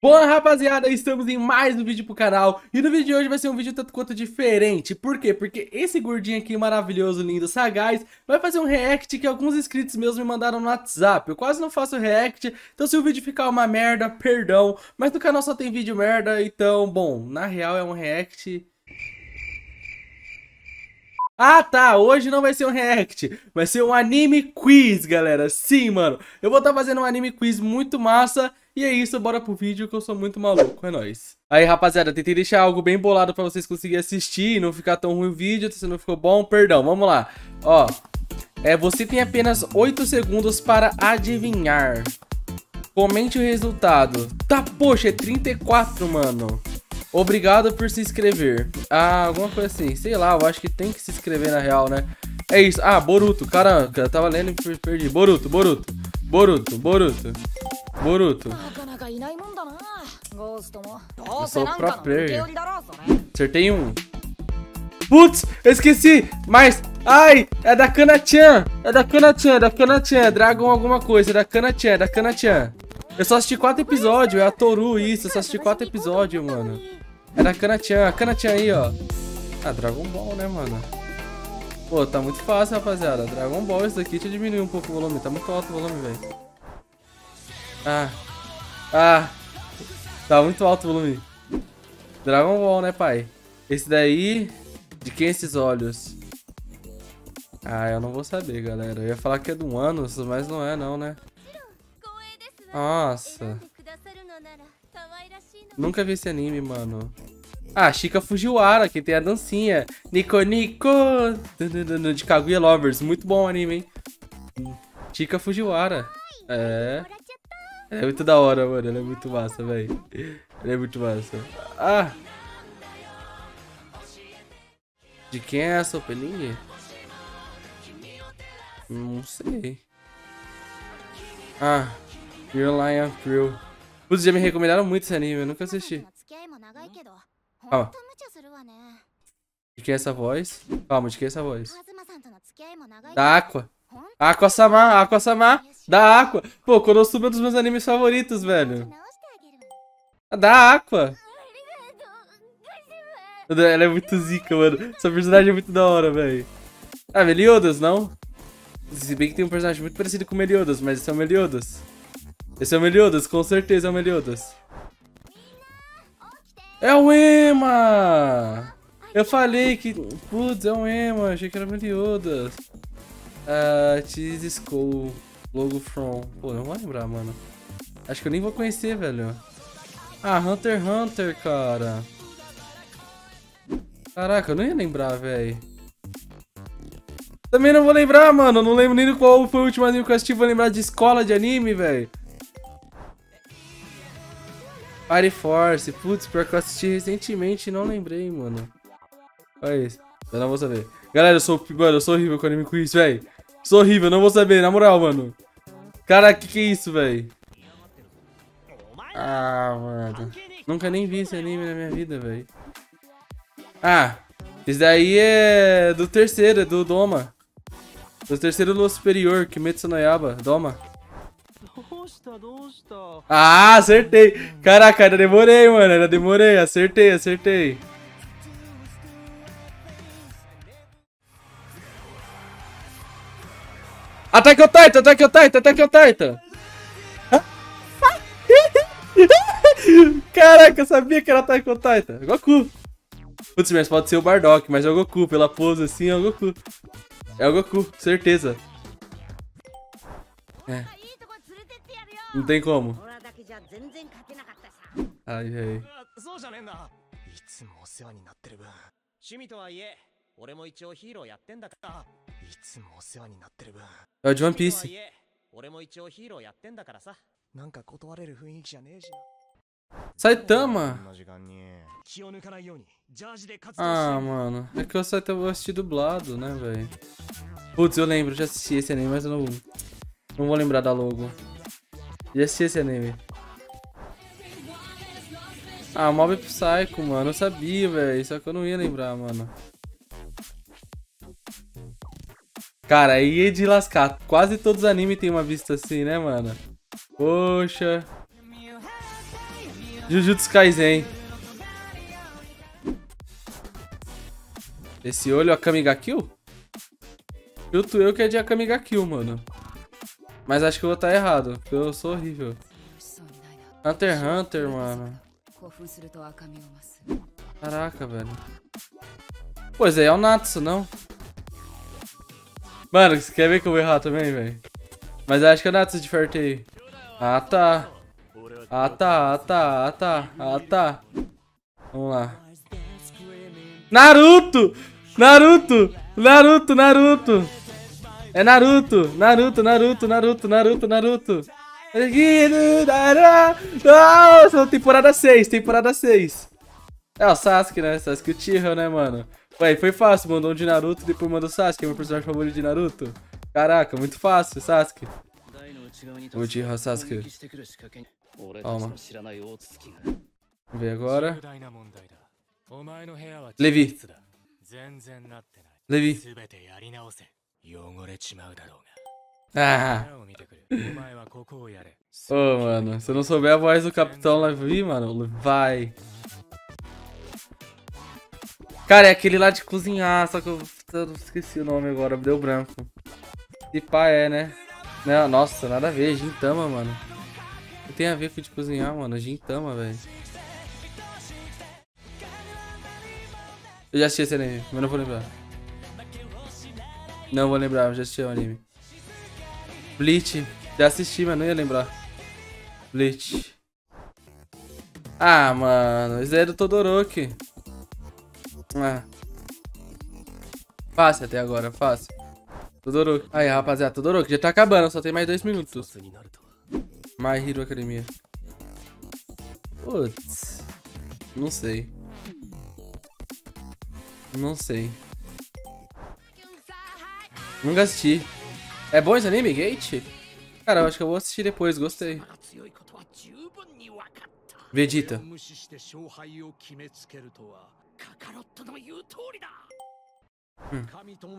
Bom, rapaziada, estamos em mais um vídeo pro canal. E no vídeo de hoje vai ser um vídeo tanto quanto diferente. Por quê? Porque esse gordinho aqui, maravilhoso, lindo, sagaz, vai fazer um react que alguns inscritos meus me mandaram no WhatsApp. Eu quase não faço react, então se o vídeo ficar uma merda, perdão. Mas no canal só tem vídeo merda, então, bom, na real é um react... Ah tá, hoje não vai ser um react, vai ser um anime quiz, galera. Sim, mano, eu vou estar fazendo um anime quiz muito massa. E é isso, bora pro vídeo que eu sou muito maluco, é nóis. Aí, rapaziada, tentei deixar algo bem bolado pra vocês conseguirem assistir e não ficar tão ruim o vídeo. Se não ficou bom, perdão, vamos lá. Ó, você tem apenas 8 segundos para adivinhar. Comente o resultado. Tá, poxa, é 34, mano. Obrigado por se inscrever. Ah, alguma coisa assim, sei lá, eu acho que tem que se inscrever na real, né? É isso, ah, Boruto, caraca, eu tava lendo e perdi. Boruto. Eu sou o pro player. Acertei um. Putz, eu esqueci, mas... Ai, é da Kana-chan, Dragon alguma coisa, é da Kana-chan. Eu só assisti 4 episódios, é a Toru isso, eu só assisti 4 episódios, mano. É da Kana-chan, a Kana-chan aí, ó. Ah, Dragon Ball, né, mano? Pô, tá muito fácil, rapaziada. Dragon Ball isso daqui, deixa eu diminuir um pouco o volume, tá muito alto o volume, velho. Ah, tá muito alto o volume. Dragon Ball, né, pai? Esse daí, de quem esses olhos? Ah, eu não vou saber, galera. Eu ia falar que é do Anos, mas não é não, né? Nossa. Nunca vi esse anime, mano. Ah, Chika Fujiwara, que tem a dancinha Nico Nico de Kaguya Lovers, muito bom o anime, hein? Chika Fujiwara. É. Ela é muito da hora, mano, ela é muito massa, velho. Ela é muito massa. Ah! De quem é essa opening? Não sei. Ah! Your Lion Crew. Putz, já me recomendaram muito esse anime, eu nunca assisti. Calma. De quem é essa voz? Calma, de quem é essa voz? Da Aqua. Aqua-sama. Da Aqua. Pô, Konosuba é um dos meus animes favoritos, velho. Da Aqua. Ela é muito zica, mano. Essa personagem é muito da hora, velho. Ah, Meliodas, não? Se bem que tem um personagem muito parecido com o Meliodas, mas esse é o Meliodas. Esse é o Meliodas, com certeza é o Meliodas. É o Ema! Eu falei que... Putz, é o Ema, achei que era o Meliodas. Cheese Skull, Logo From... Pô, não vou lembrar, mano. Acho que eu nem vou conhecer, velho. Ah, Hunter x Hunter, cara. Caraca, eu não ia lembrar, velho. Também não vou lembrar, mano. Não lembro nem de qual foi o último anime que eu assisti. Vou lembrar de escola de anime, velho. Fire Force, putz, pior que eu assisti recentemente e não lembrei, mano. Olha isso, eu não vou saber. Galera, eu sou horrível com anime quiz, velho. Sou horrível, não vou saber, na moral, mano. Cara, que é isso, velho? Ah, mano. Nunca nem vi esse anime na minha vida, velho. Ah, esse daí é do terceiro, é do Doma. Do terceiro do superior, Kimetsu no Yaiba, Doma. Ah, acertei. Caraca, ainda demorei, mano. Acertei. Ataque o Titan. Caraca, eu sabia que era Ataque o Titan. Goku. Putz, mas pode ser o Bardock, mas é o Goku. Pela pose assim, é o Goku. Certeza. É. Não tem como. Ai. É o de One Piece. Saitama. Ah, mano. É que o Saitama eu assisti dublado, né, velho? Putz, eu lembro. Já assisti esse anime, mas eu não vou lembrar da logo. Já assisti esse anime. Ah, Mob Psycho, mano. Eu sabia, velho. Só que eu não ia lembrar, mano. Cara, aí é de lascar. Quase todos os animes tem uma vista assim, né, mano? Poxa. Jujutsu Kaisen. Esse olho é a Kamiga Kill? Chuto eu que é de a Kamiga Kill, mano. Mas acho que eu vou estar errado, porque eu sou horrível. Hunter x Hunter, mano. Caraca, velho. Pois é, é o Natsu, não? Mano, você quer ver que eu vou errar também, velho? Mas eu acho que é o Natsu de Fertei. Ah, tá. Ah, tá, ah, tá, ah, tá, ah, tá. Vamos lá. Naruto! Naruto! Naruto, Naruto! É Naruto! Naruto, Naruto, Naruto, Naruto, Naruto! Nossa, temporada 6, temporada 6. É o Sasuke, né? Sasuke Uchiha, né, mano? Ué, foi fácil, mandou um de Naruto, depois mandou o Sasuke, é meu personagem favorito de Naruto. Caraca, muito fácil, Sasuke. Uchiha, Sasuke. Calma. Vamos ver agora. Levi. Levi. Ah. Ô, oh, mano, se eu não souber a voz do Capitão Levi, mano, vai. Cara, é aquele lá de cozinhar, só que eu esqueci o nome agora, deu branco. E pá, é, né? Não, nossa, nada a ver, Gintama, mano. Não tem a ver com de cozinhar, mano, Gintama, velho. Eu já assisti esse anime, mas não vou lembrar. Não vou lembrar, eu já assisti o anime. Bleach, já assisti, mas não ia lembrar. Bleach. Ah, mano, isso é do Todoroki. Ah. Fácil até agora, fácil. Todoroki. Aí, rapaziada, Todoroki já tá acabando, só tem mais 2 minutos. My Hero Academia. Putz. Não sei. Não sei. Nunca assisti. É bom esse anime, Gate? Cara, eu acho que eu vou assistir depois, gostei. Vegeta.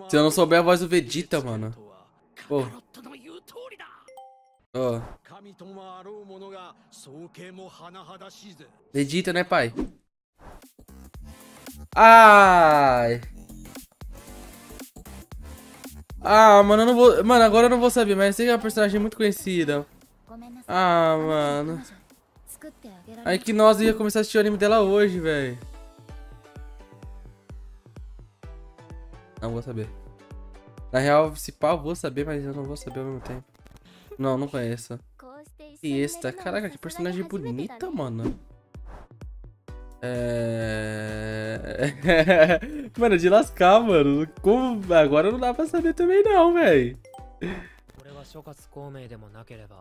Se eu não souber a voz do Vegeta, mano. Pô. Oh. Vegeta, né, pai? Ai. Ah, mano, eu não vou. Mano, agora eu não vou saber, mas esse é uma personagem muito conhecida. Ah, mano. Aí que nós ia começar a assistir o anime dela hoje, velho. Não vou saber. Na real, se pá, eu vou saber, mas eu não vou saber ao mesmo tempo. Não, não conheço. E esta, caraca, que personagem bonita, mano. Mano, de lascar, mano. Como... Agora não dá pra saber também, não, velho.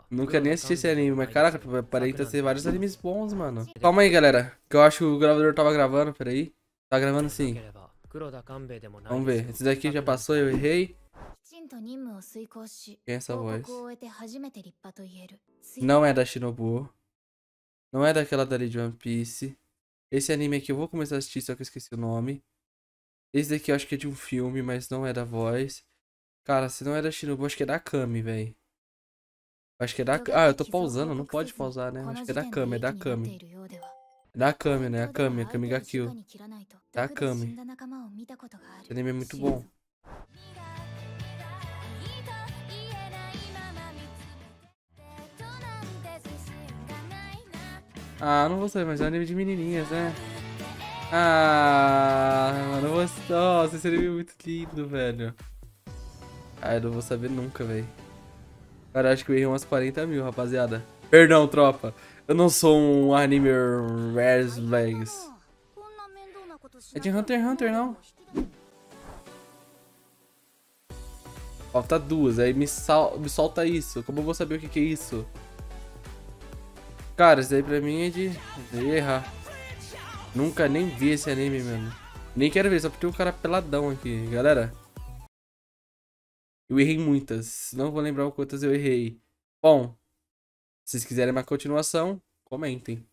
Nunca nem assisti esse anime, mas caraca, parei de ter vários animes bons, mano. Calma aí, galera, que eu acho que o gravador tava gravando, peraí. Tá gravando sim. Vamos ver, esse daqui já passou, eu errei. Quem é essa voz? Não é da Shinobu. Não é daquela dali de One Piece. Esse anime aqui eu vou começar a assistir, só que eu esqueci o nome. Esse daqui eu acho que é de um filme, mas não é da voz. Cara, se não é da Shinobu, acho que é da Kami, velho. Acho que é da... Ah, eu tô pausando, não pode pausar, né? Acho que é da Kami, é da Kami. É da Kami, né? A Kami ga Kill. Da Kami. Esse anime é muito bom. Ah, não vou saber, mas é um anime de menininhas, né? Ah, mano, eu vou... Nossa, esse anime é muito lindo, velho. Ah, eu não vou saber nunca, velho. Cara, acho que eu errei umas 40 mil, rapaziada. Perdão, tropa. Eu não sou um anime... Legs. É de Hunter x Hunter, não? Falta duas, aí me solta isso. Como eu vou saber o que é isso? Cara, isso daí pra mim é de errar. Nunca nem vi esse anime, mano. Nem quero ver, só porque tem um cara peladão aqui, galera. Eu errei muitas. Não vou lembrar quantas eu errei. Bom, se vocês quiserem uma continuação, comentem.